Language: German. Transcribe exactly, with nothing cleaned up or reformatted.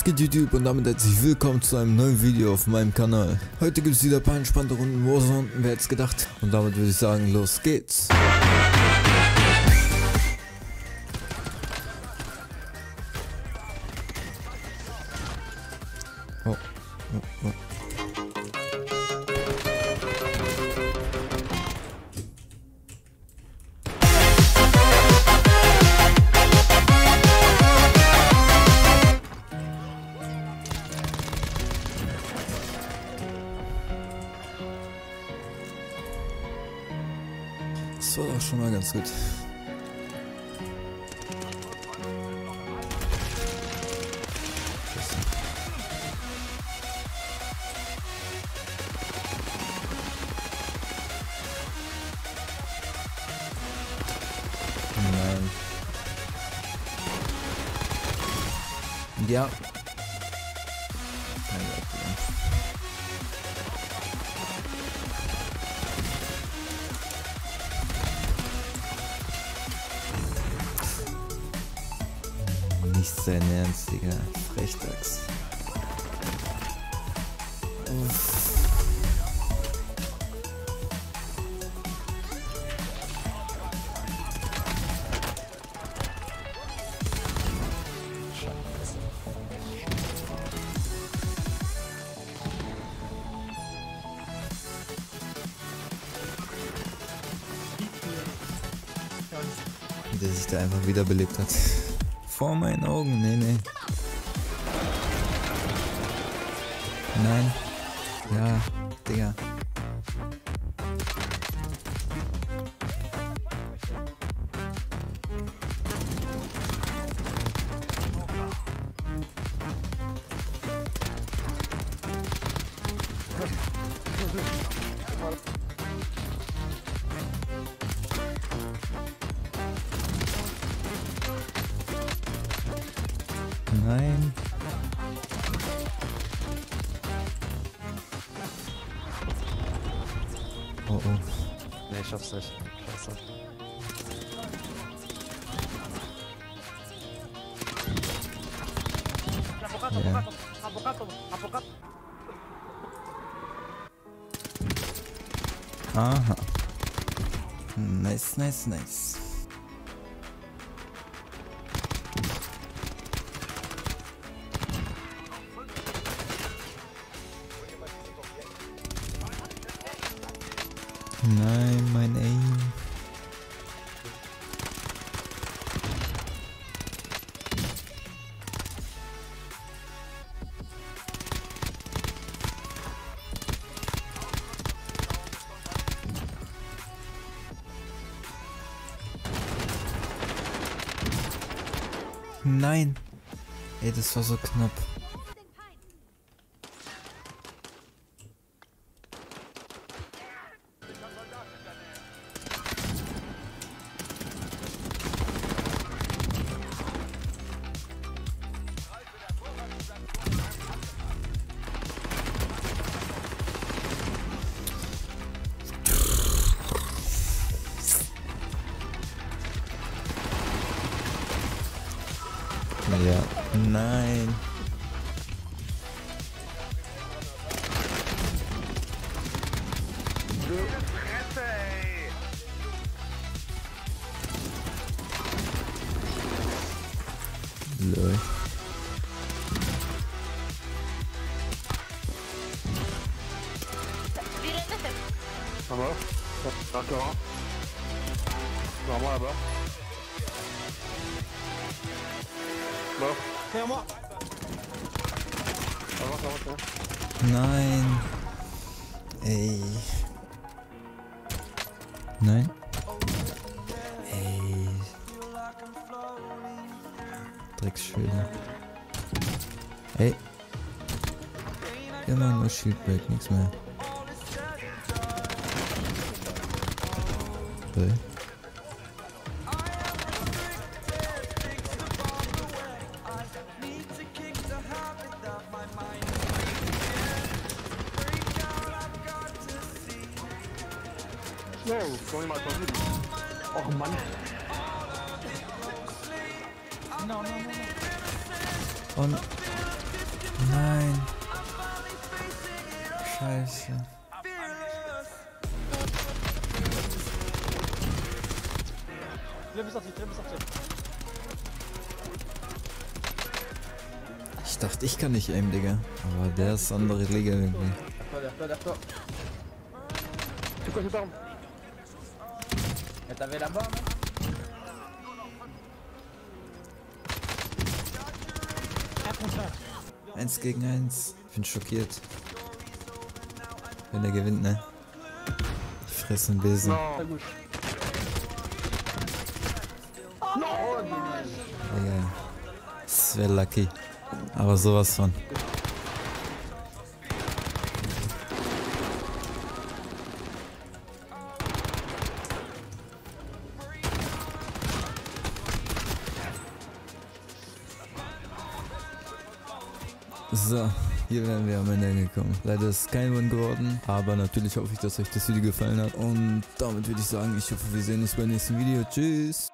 Was geht YouTube und damit herzlich willkommen zu einem neuen Video auf meinem Kanal. Heute gibt es wieder ein paar entspannte Runden Warzone, wer hätte es gedacht. Und damit würde ich sagen, los geht's. Oh, oh, oh. Das war doch schon mal ganz gut. Nein. Ja. Nicht sein Ernst, Digga. Frechdachs. Der sich da einfach wiederbelebt hat. Vor meinen Augen, nee, nee. Nein. Ja, Digga. Nein. Oh oh. Nee, ich schaff's nicht. Scheiße. Avocado, yeah. Avocado, Avocado. Aha. Nice, nice, nice. Nein, mein Aim. Nein. Ey, das war so knapp. Ja, nein. Lol. Aber, das ist doch. Nochmal, aber. Nein. Ey. Nein. Ey. Drecksschilder. Ey. Immer nur Shieldback, nichts mehr. Ey. Oh, sorry, mal passiert. Och Mann. No, no, no, no. Und Nein. Scheiße. Ich dachte, ich kann nicht aimen, Digga. Aber der ist andere Liga irgendwie. Eins gegen eins. Ich bin schockiert. Wenn der gewinnt, ne? Ich fresse einen Besen. Egal. Das wäre lucky. Aber sowas von. So, hier wären wir am Ende angekommen. Leider ist es kein Win geworden, aber natürlich hoffe ich, dass euch das Video gefallen hat. Und damit würde ich sagen, ich hoffe, wir sehen uns beim nächsten Video. Tschüss!